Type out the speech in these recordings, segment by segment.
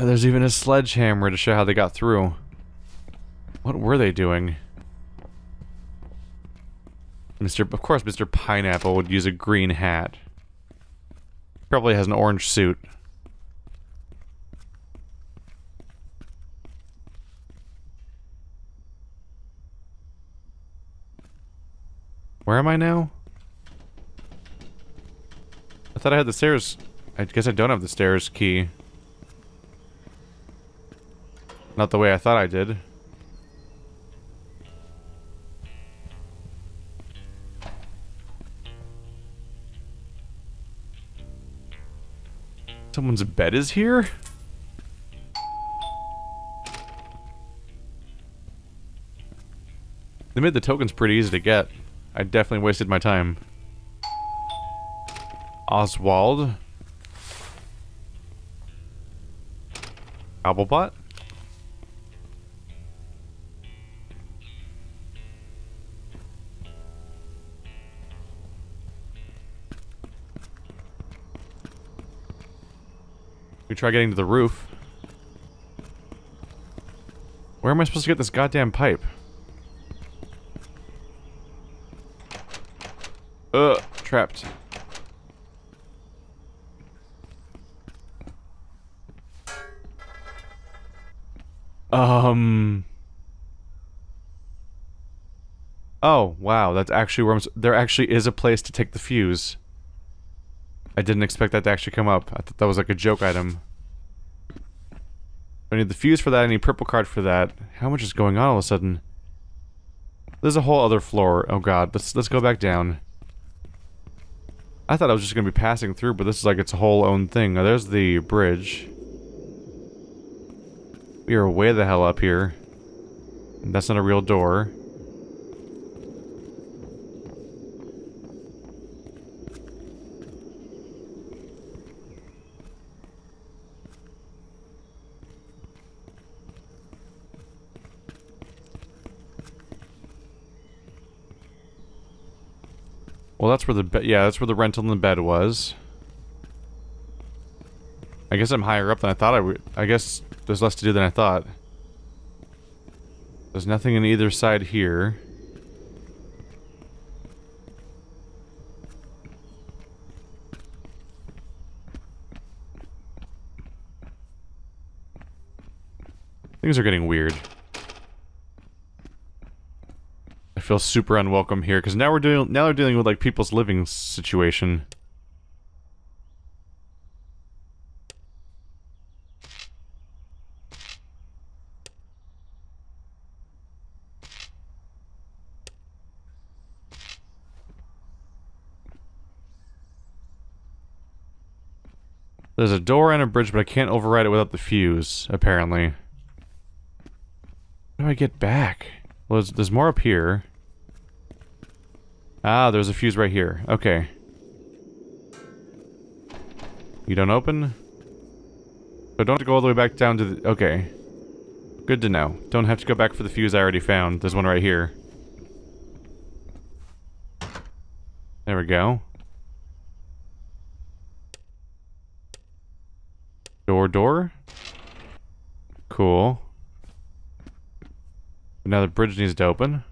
And there's even a sledgehammer to show how they got through. What were they doing? Of course Mr. Pineapple would use a green hat. Probably has an orange suit. Where am I now? I thought I had the stairs. I guess I don't have the stairs key. Not the way I thought I did. Someone's bed is here? They made the tokens pretty easy to get. I definitely wasted my time. Oswald? Owlbot? We try getting to the roof. Where am I supposed to get this goddamn pipe? Ugh, trapped. Oh, wow, that's actually where I'm... There actually is a place to take the fuse. I didn't expect that to actually come up. I thought that was like a joke item. I need the fuse for that, I need purple card for that. How much is going on all of a sudden? There's a whole other floor. Oh god, let's go back down. I thought I was just gonna be passing through, but this is like its whole own thing. Now, there's the bridge. We are way the hell up here. And that's not a real door. Well, that's where the bed, yeah, that's where the rental in the bed was. I guess I'm higher up than I thought I would. I guess there's less to do than I thought. There's nothing on either side here. Things are getting weird. Feel super unwelcome here because now they're dealing with like people's living situation. There's a door and a bridge, but I can't override it without the fuse, apparently. How do I get back? Well, there's more up here. Ah, there's a fuse right here. Okay. You don't open? So don't have to go all the way back down to the... Okay. Good to know. Don't have to go back for the fuse I already found. There's one right here. There we go. Door, door. Cool. Now the bridge needs to open.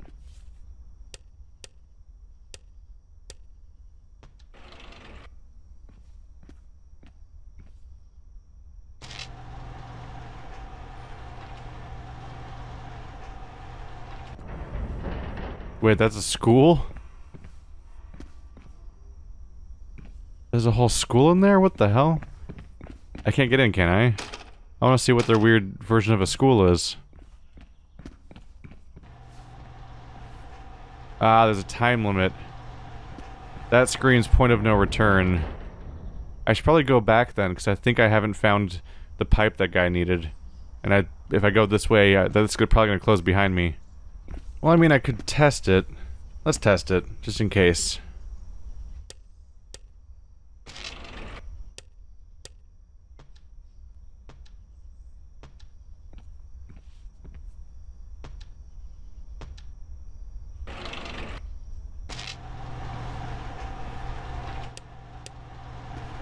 Wait, that's a school? There's a whole school in there? What the hell? I can't get in, can I? I want to see what their weird version of a school is. Ah, there's a time limit. That screams point of no return. I should probably go back then, because I think I haven't found the pipe that guy needed. And if I go this way, that's probably going to close behind me. Well, I mean, I could test it. Let's test it, just in case. So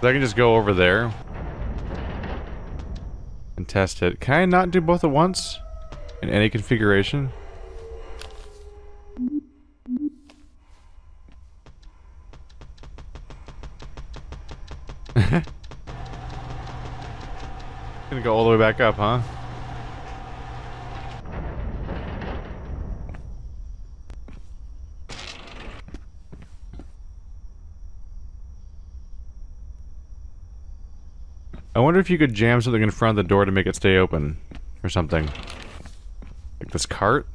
I can just go over there and and test it. Can I not do both at once? In any configuration? Gonna go all the way back up, huh? I wonder if you could jam something in front of the door to make it stay open, or something. Like this cart?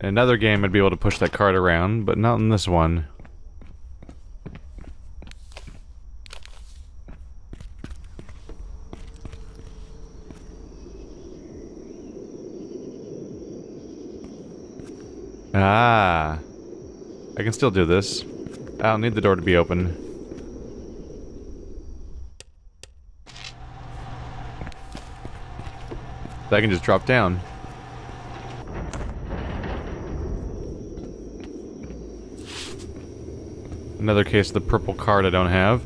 In another game I'd be able to push that cart around, but not in this one. Ah. I can still do this. I don't need the door to be open. I can just drop down. Another case of the purple card I don't have.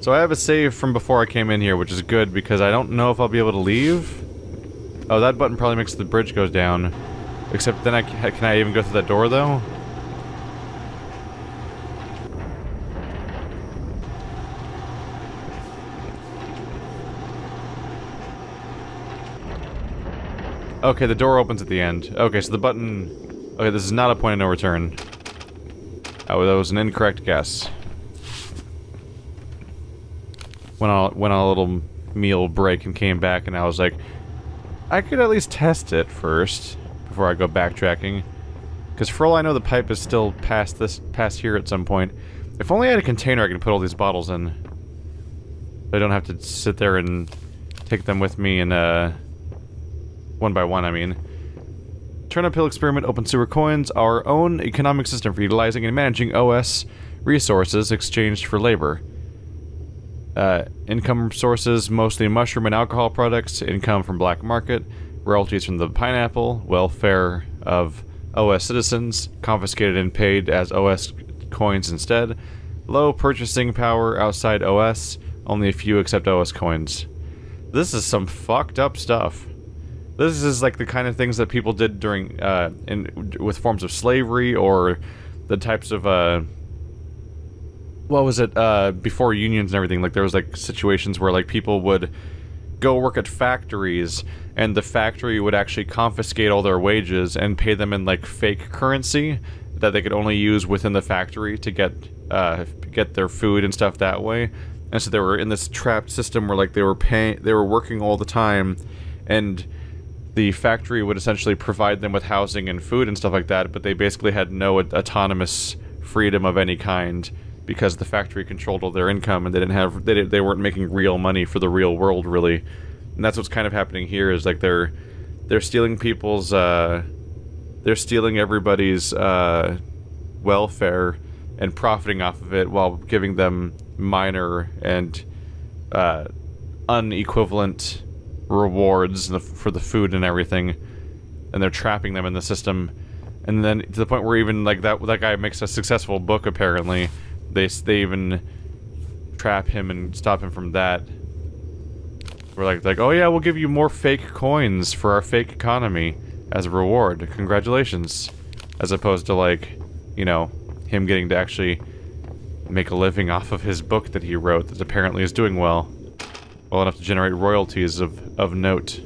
So I have a save from before I came in here, which is good because I don't know if I'll be able to leave. Oh, that button probably makes the bridge go down. Except then can I even go through that door though? Okay, the door opens at the end. Okay, so the button... Okay, this is not a point of no return. Oh, that was an incorrect guess. Went on a little meal break and came back and I was like, I could at least test it first before I go backtracking. Because for all I know, the pipe is still past here at some point. If only I had a container I could put all these bottles in. So I don't have to sit there and take them with me and, one by one, I mean. Turnip Hill Experiment, Open Sewer Coins, our own economic system for utilizing and managing OS resources exchanged for labor. Income sources, mostly mushroom and alcohol products, income from black market, royalties from the pineapple, welfare of OS citizens, confiscated and paid as OS coins instead, low purchasing power outside OS, only a few accept OS coins. This is some fucked up stuff. This is like the kind of things that people did during, with forms of slavery or the types of, what was it, before unions and everything, like there was like situations where like people would go work at factories and the factory would actually confiscate all their wages and pay them in like fake currency that they could only use within the factory to get their food and stuff that way. And so they were in this trapped system where like they were working all the time and the factory would essentially provide them with housing and food and stuff like that, but they basically had no autonomous freedom of any kind because the factory controlled all their income and they weren't making real money for the real world really. And that's what's kind of happening here is like they're stealing people's they're stealing everybody's welfare and profiting off of it while giving them minor and unequivalent rewards for the food and everything, and they're trapping them in the system, and then to the point where even like that guy makes a successful book apparently. They even trap him and stop him from that. We're like oh yeah, we'll give you more fake coins for our fake economy as a reward. Congratulations, as opposed to like you know him getting to actually make a living off of his book that he wrote that apparently is doing well. Well enough to generate royalties of note.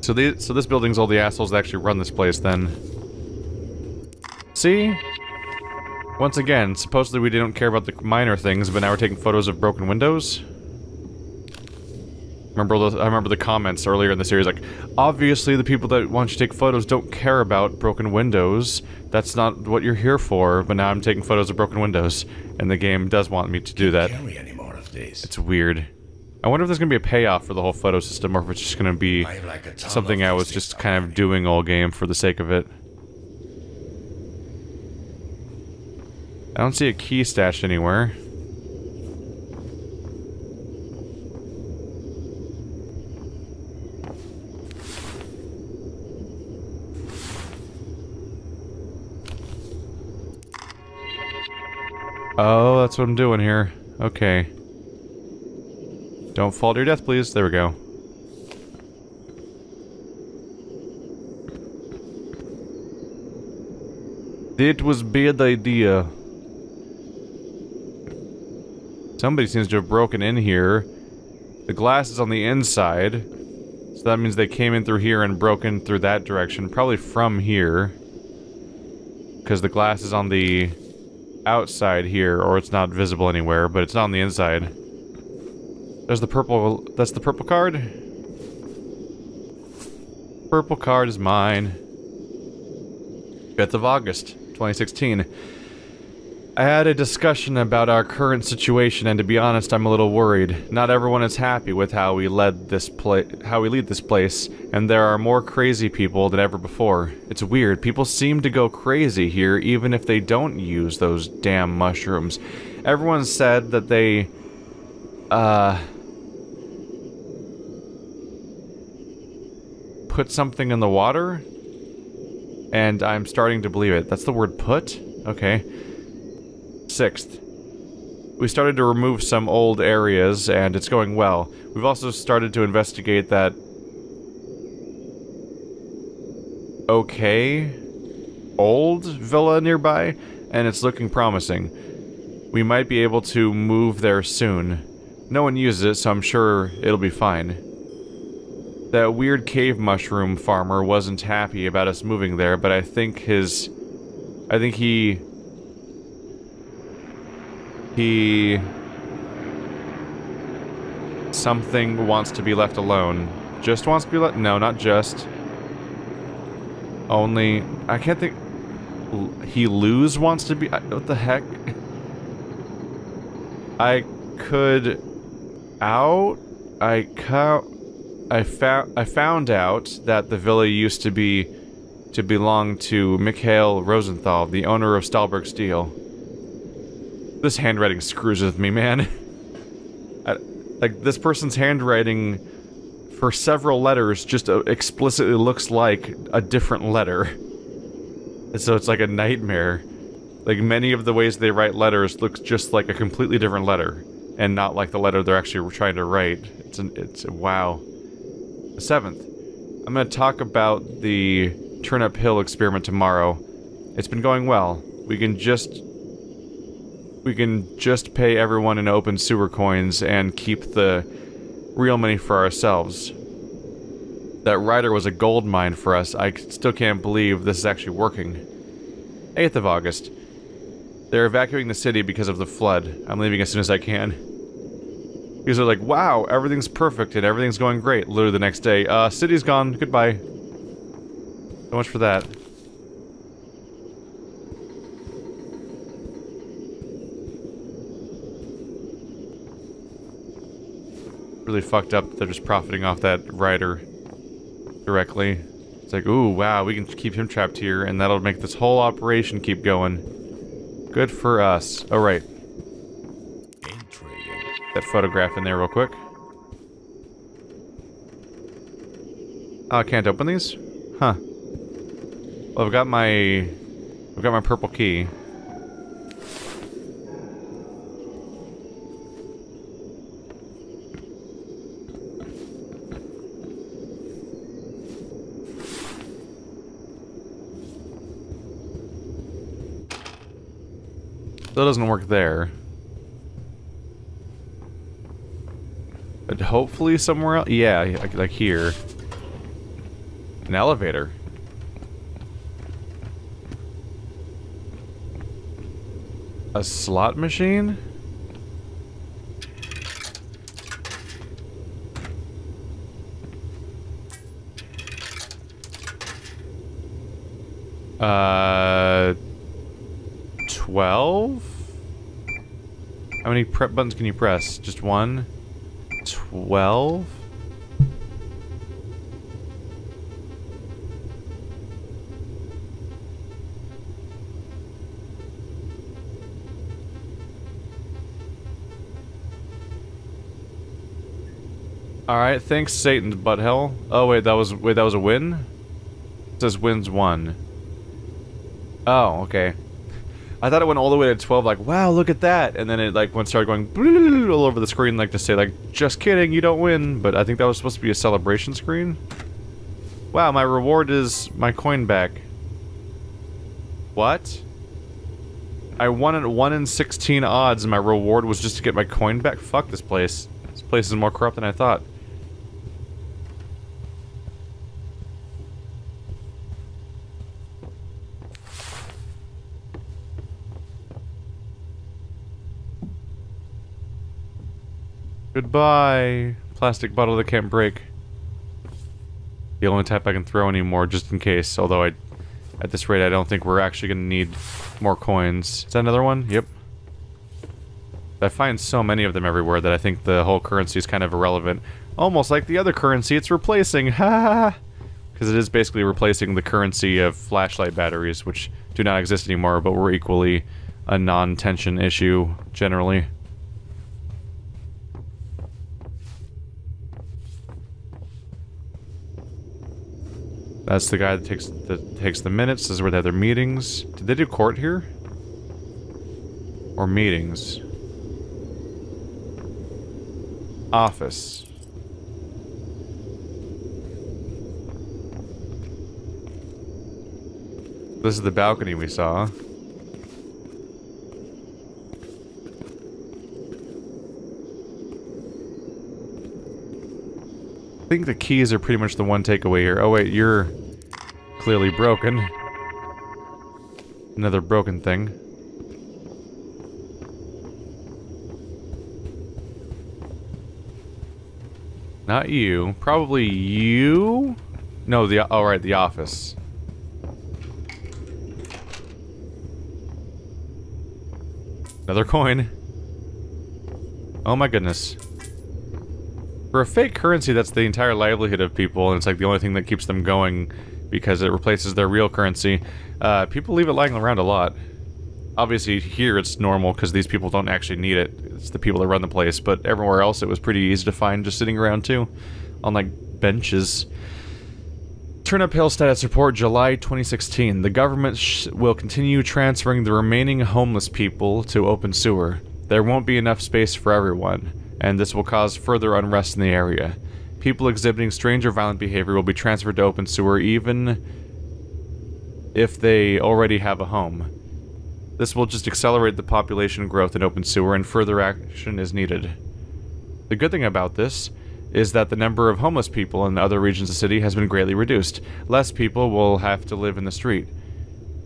So this building's all the assholes that actually run this place then. See? Once again, supposedly we didn't care about the minor things, but now we're taking photos of broken windows. I remember the comments earlier in the series like, obviously the people that want you to take photos don't care about broken windows. That's not what you're here for, but now I'm taking photos of broken windows. And the game does want me to do that. Can't carry any more of these. It's weird. I wonder if there's going to be a payoff for the whole photo system or if it's just going to be something I was just kind of doing all game for the sake of it. I don't see a key stashed anywhere. Oh, that's what I'm doing here. Okay. Don't fall to your death, please. There we go. It was a bad idea. Somebody seems to have broken in here. The glass is on the inside. So that means they came in through here and broke in through that direction. Probably from here. Because the glass is on the outside here, or it's not visible anywhere, but it's not on the inside. There's the purple... That's the purple card? Purple card is mine. 5th of August, 2016. I had a discussion about our current situation, and to be honest, I'm a little worried. Not everyone is happy with how we lead this place, and there are more crazy people than ever before. It's weird. People seem to go crazy here, even if they don't use those damn mushrooms. Everyone said that they, put something in the water, and I'm starting to believe it. That's the word "put." Okay. 6th. We started to remove some old areas, and it's going well. We've also started to investigate that... okay... old villa nearby, and it's looking promising. We might be able to move there soon. No one uses it, so I'm sure it'll be fine. That weird cave mushroom farmer wasn't happy about us moving there, but I think his... He... something wants to be left alone. Just wants to be left... No, not just. Only... I can't think... He lose wants to be... What the heck? I could... out... I found out that the villa used to be... to belong to Mikhail Rosenthal, the owner of Stalburg Steel. This handwriting screws with me, man. Like, this person's handwriting for several letters just explicitly looks like a different letter. And so it's like a nightmare. Like, many of the ways they write letters looks just like a completely different letter. And not like the letter they're actually trying to write. It's wow. 7th. I'm gonna talk about the Turnip Hill experiment tomorrow. It's been going well. We can just pay everyone in open sewer coins and keep the real money for ourselves. That rider was a gold mine for us. I still can't believe this is actually working. 8th of August. They're evacuating the city because of the flood. I'm leaving as soon as I can. Because they're like, wow, everything's perfect and everything's going great. Literally the next day, city's gone, goodbye. So much for that. Really fucked up. They're just profiting off that rider directly. It's like, ooh, wow, we can keep him trapped here, and that'll make this whole operation keep going. Good for us. Oh, right. That photograph in there real quick. Oh, I can't open these? Huh. Well, I've got my purple key. That doesn't work there. But hopefully somewhere else? Yeah, like here. An elevator. A slot machine? How many prep buttons can you press? Just one? 12? Alright, thanks Satan, butthell. Oh wait, that was a win? It says wins 1. Oh, okay. I thought it went all the way to 12, like, wow, look at that, and then it like started going all over the screen, like to say, like, just kidding, you don't win. But I think that was supposed to be a celebration screen. Wow, my reward is my coin back. What? I won at 1 in 16 odds, and my reward was just to get my coin back. Fuck this place. This place is more corrupt than I thought. Goodbye, plastic bottle that can't break. The only type I can throw anymore, just in case. Although I, at this rate, I don't think we're actually gonna need more coins. Is that another one? Yep. I find so many of them everywhere that I think the whole currency is kind of irrelevant. Almost like the other currency it's replacing, ha! Because it is basically replacing the currency of flashlight batteries, which do not exist anymore, but were equally a non-tension issue, generally. That's the guy that takes the minutes. This is where they have their meetings. Did they do court here? Or meetings? Office. This is the balcony we saw. I think the keys are pretty much the one takeaway here. Oh wait, you're clearly broken. Another broken thing. Not you. Probably you? No, the... oh right, the office. Another coin. Oh my goodness. For a fake currency, that's the entire livelihood of people, and it's like the only thing that keeps them going because it replaces their real currency. People leave it lying around a lot. Obviously, here it's normal because these people don't actually need it. It's the people that run the place, but everywhere else it was pretty easy to find just sitting around too, on like benches. Turnip Hill status report July 2016. The government will continue transferring the remaining homeless people to Open Sewer. There won't be enough space for everyone, and this will cause further unrest in the area. People exhibiting strange or violent behavior will be transferred to Open Sewer even if they already have a home. This will just accelerate the population growth in Open Sewer, and further action is needed. The good thing about this is that the number of homeless people in other regions of the city has been greatly reduced. Less people will have to live in the street.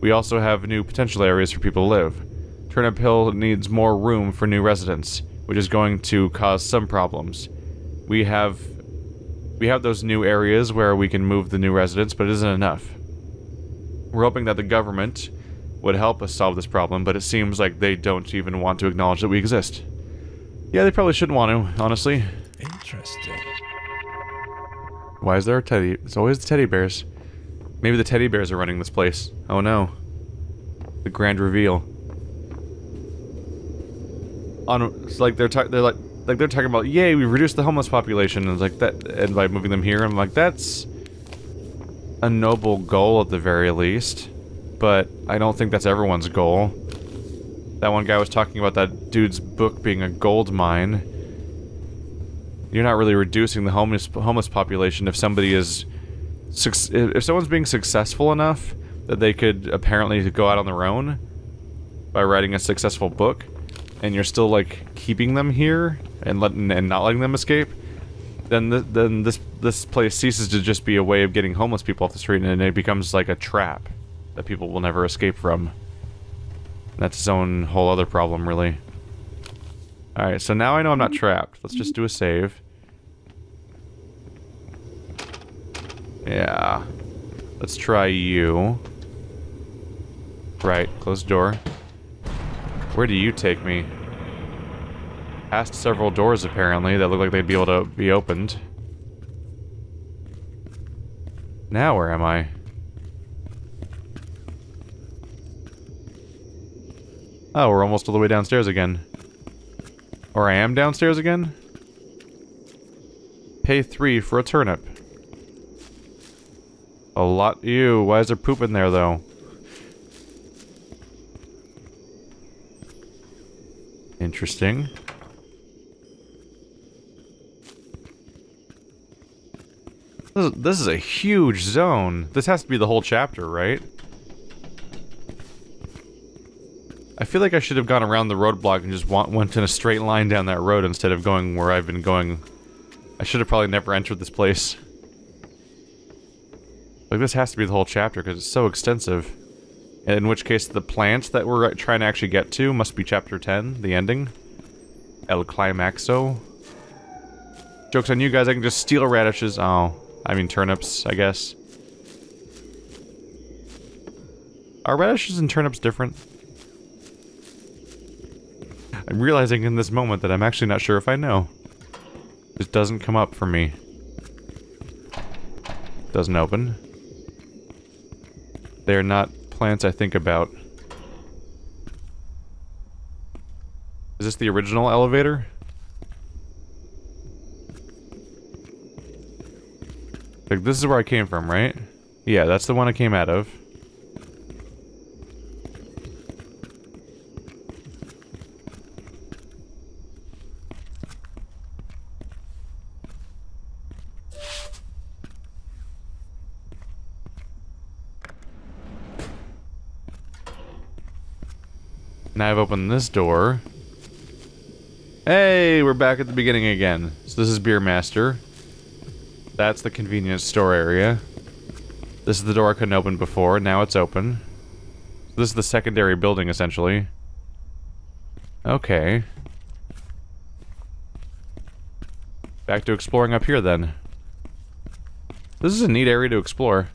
We also have new potential areas for people to live. Turnip Hill needs more room for new residents, which is going to cause some problems. We have those new areas where we can move the new residents, but it isn't enough. We're hoping that the government would help us solve this problem, but it seems like they don't even want to acknowledge that we exist. Yeah, they probably shouldn't want to, honestly. Interesting. Why is there a teddy? It's always the teddy bears. Maybe the teddy bears are running this place. Oh no. The grand reveal. On, like they're talking about, yay, we've reduced the homeless population, and it's like that, and by moving them here, I'm like, that's a noble goal at the very least, but I don't think that's everyone's goal. That one guy was talking about that dude's book being a gold mine. You're not really reducing the homeless population if somebody is, if someone's being successful enough that they could apparently go out on their own by writing a successful book, and you're still like keeping them here and not letting them escape, then this place ceases to just be a way of getting homeless people off the street, and it becomes like a trap that people will never escape from. That's its own whole other problem, really. All right, so now I know I'm not trapped. Let's just do a save. Yeah. Let's try you. Right, close the door. Where do you take me? Past several doors, apparently, that look like they'd be able to be opened. Now where am I? Oh, we're almost all the way downstairs again. Or I am downstairs again? Pay 3 for a turnip. A lot. Ew, why is there poop in there, though? Interesting. This is a huge zone. This has to be the whole chapter, right? I feel like I should have gone around the roadblock and just went in a straight line down that road instead of going where I've been going. I should have probably never entered this place. Like, this has to be the whole chapter because it's so extensive. In which case, the plants that we're trying to actually get to must be chapter 10, the ending. El Climaxo. Joke's on you guys, I can just steal radishes. Oh, I mean turnips, I guess. Are radishes and turnips different? I'm realizing in this moment that I'm actually not sure if I know. This doesn't come up for me. Doesn't open. They are not plants I think about. Is this the original elevator? Like, this is where I came from, right? Yeah, that's the one I came out of. Now I've opened this door. Hey, we're back at the beginning again. So this is Beer Master. That's the convenience store area. This is the door I couldn't open before, now it's open. This is the secondary building, essentially. Okay. Back to exploring up here, then. This is a neat area to explore.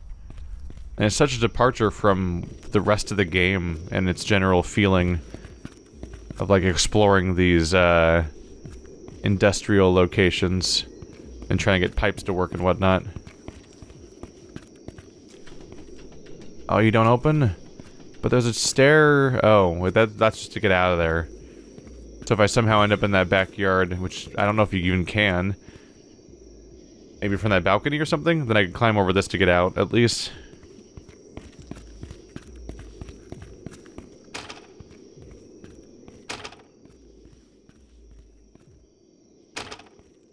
And it's such a departure from the rest of the game and its general feeling of, like, exploring these, industrial locations. And trying to get pipes to work and whatnot. Oh, you don't open? But there's a stair... Oh, that's just to get out of there. So if I somehow end up in that backyard, which I don't know if you even can... Maybe from that balcony or something? Then I can climb over this to get out, at least.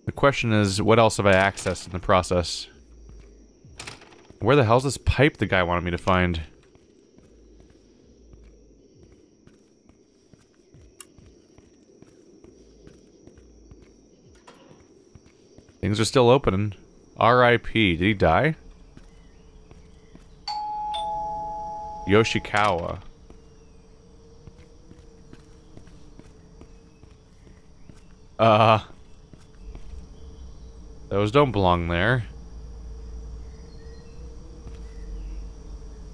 The question is, what else have I accessed in the process? Where the hell's this pipe the guy wanted me to find? Things are still opening. R.I.P. Did he die? Yoshikawa. Those don't belong there.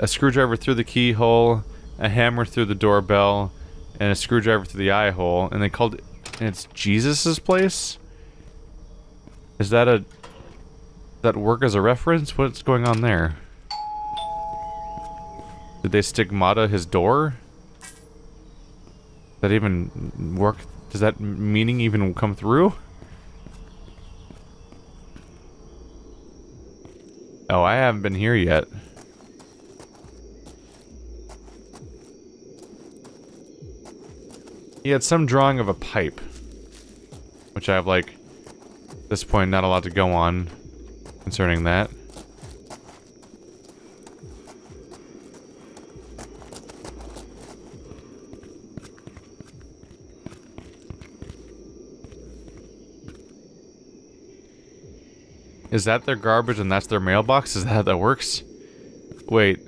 A screwdriver through the keyhole, a hammer through the doorbell, and a screwdriver through the eye hole, and they called it... And it's Jesus's place? Is that a... that work as a reference? What's going on there? Did they stigmata his door? Does that even work? Does that meaning even come through? Oh, I haven't been here yet. He had some drawing of a pipe. Which I have, like, at this point, not a lot to go on concerning that. Is that their garbage and that's their mailbox? Is that how that works? Wait.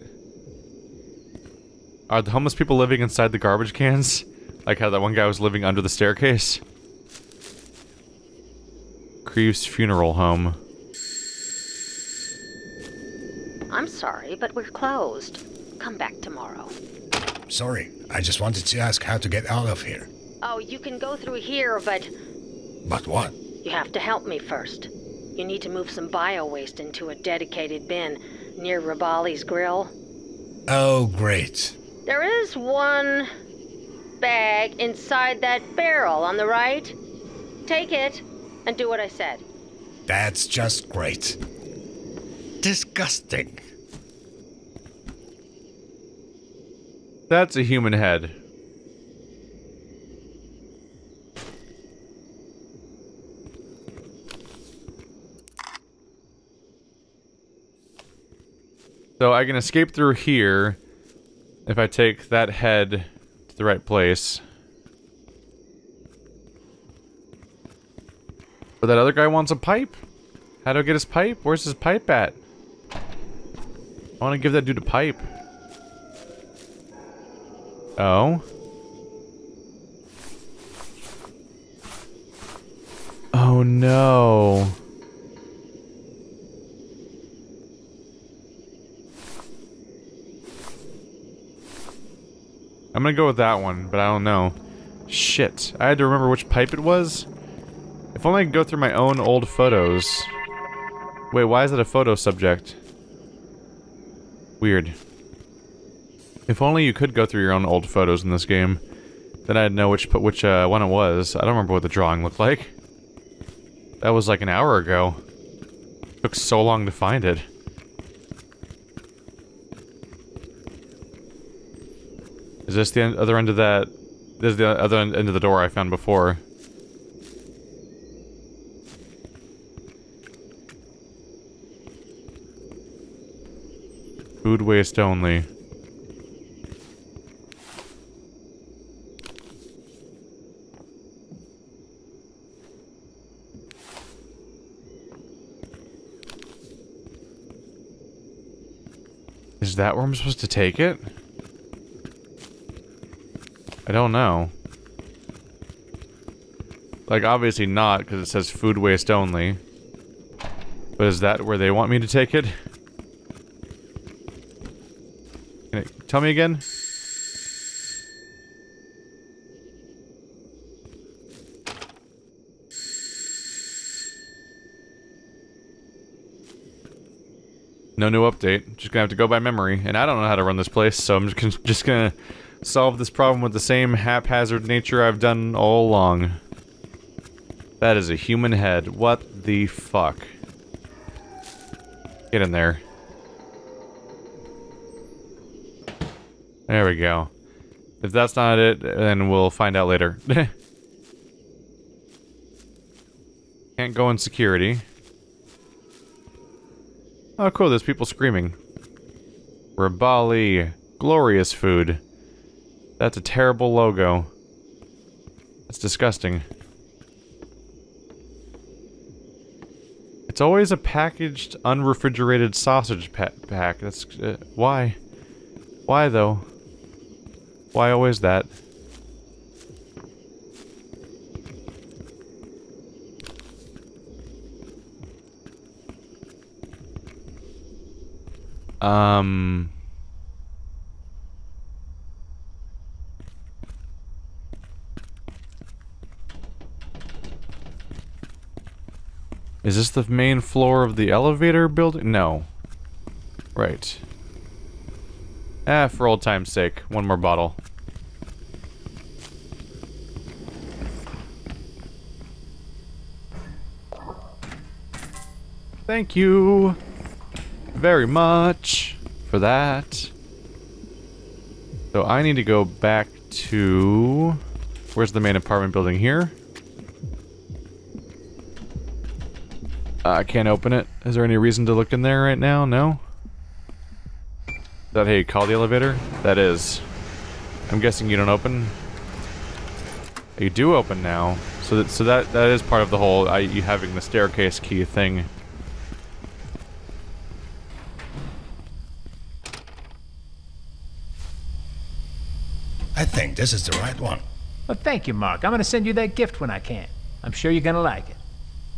Are the homeless people living inside the garbage cans? Like how that one guy was living under the staircase? Creve's funeral home. I'm sorry, but we're closed. Come back tomorrow. Sorry, I just wanted to ask how to get out of here. Oh, you can go through here, but... But what? You have to help me first. You need to move some bio-waste into a dedicated bin near Ribali's grill. Oh, great. There is one bag inside that barrel on the right. Take it and do what I said. That's just great. Disgusting. That's a human head. So I can escape through here if I take that head to the right place. But that other guy wants a pipe. How do I get his pipe? Where's his pipe at? I want to give that dude a pipe. Oh. Oh no. I'm gonna go with that one, but I don't know. Shit. I had to remember which pipe it was. If only I could go through my own old photos. Wait, why is that a photo subject? Weird. If only you could go through your own old photos in this game. Then I'd know which one it was. I don't remember what the drawing looked like. That was like an hour ago. Took so long to find it. Is this the other end of that? This is the other end of the door I found before. Food waste only. Is that where I'm supposed to take it? I don't know. Like, obviously not, because it says food waste only. But is that where they want me to take it? Can it tell me again? No new update. Just gonna have to go by memory. And I don't know how to run this place, so I'm just gonna solve this problem with the same haphazard nature I've done all along. That is a human head. What the fuck? Get in there. There we go. If that's not it, then we'll find out later. Can't go in security. Oh cool, there's people screaming. Ribali. Glorious food. That's a terrible logo. That's disgusting. It's always a packaged, unrefrigerated sausage pack. That's... why? Why, though? Why always that? Is this the main floor of the elevator building? No. Right. Ah, for old time's sake, one more bottle. Thank you very much for that. So I need to go back to... Where's the main apartment building here? I can't open it. Is there any reason to look in there right now? No? Is that how you call the elevator? That is. I'm guessing you don't open. You do open now. So that is part of the whole you having the staircase key thing. I think this is the right one. Well, thank you, Mark. I'm gonna send you that gift when I can. I'm sure you're gonna like it.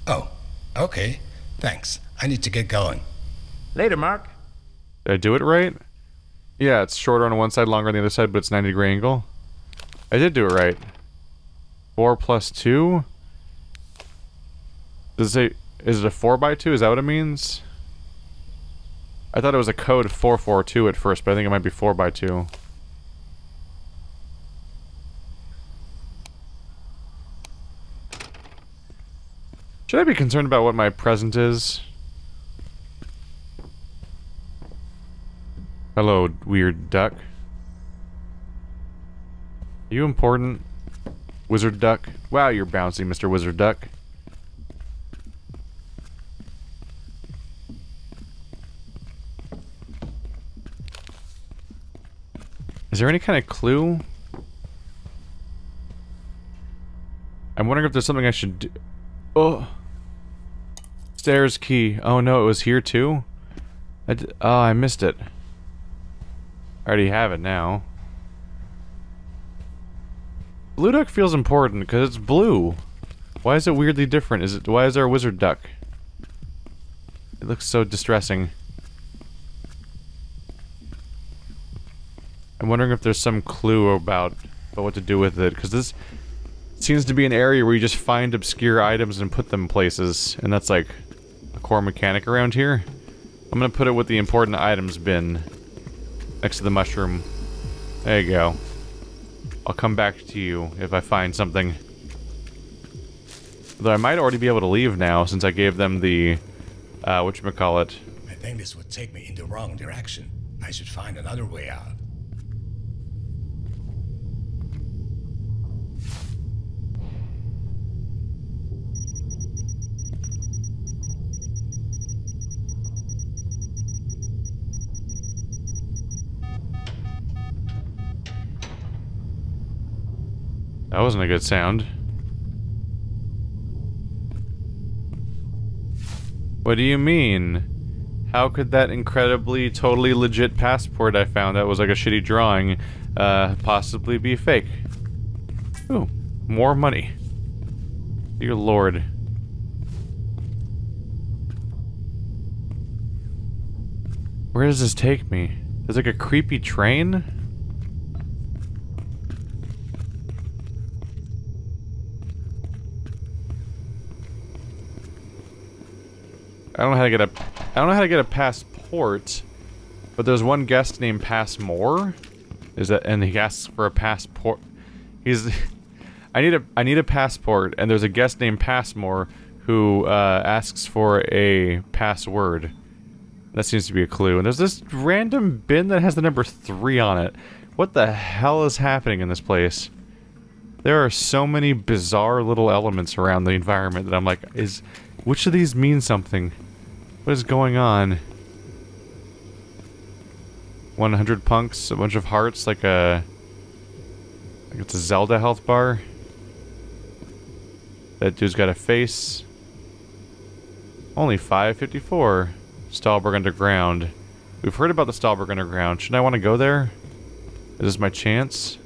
Oh. Okay, thanks. I need to get going. Later, Mark. Did I do it right? Yeah, it's shorter on one side, longer on the other side, but it's 90-degree angle. I did do it right. 4 plus 2? Does it say... Is it a 4x2? Is that what it means? I thought it was a code 442 at first, but I think it might be 4x2. Should I be concerned about what my present is? Hello, weird duck. Are you important? Wizard duck. Wow, you're bouncy, Mr. Wizard duck. Is there any kind of clue? I'm wondering if there's something I should do. Oh! Stairs key. Oh no, it was here too? I missed it. I already have it now. Blue duck feels important because it's blue. Why is it weirdly different? Why is there a wizard duck? It looks so distressing. I'm wondering if there's some clue about what to do with it, because this seems to be an area where you just find obscure items and put them places, and that's like a core mechanic around here. I'm gonna put it with the important items bin next to the mushroom. There you go. I'll come back to you if I find something. Though I might already be able to leave now since I gave them the whatchamacallit. I think this would take me in the wrong direction. I should find another way out. That wasn't a good sound. What do you mean? How could that incredibly, totally legit passport I found that was like a shitty drawing possibly be fake? Ooh, more money. Dear Lord. Where does this take me? There's like a creepy train? I don't know how to get a... I don't know how to get a passport, but there's one guest named Passmore. Is that... and he asks for a passport. He's... I need a passport, and there's a guest named Passmore who, asks for a password. That seems to be a clue. And there's this random bin that has the number 3 on it. What the hell is happening in this place? There are so many bizarre little elements around the environment that I'm like, is... which of these mean something? What is going on? 100 punks, a bunch of hearts, like a... like it's a Zelda health bar. That dude's got a face. Only 554. Stahlberg Underground. We've heard about the Stahlberg Underground. Shouldn't I want to go there? Is this my chance?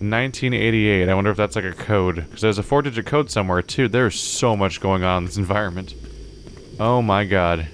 1988. I wonder if that's like a code. Because there's a 4-digit code somewhere, too. There's so much going on in this environment. Oh my god.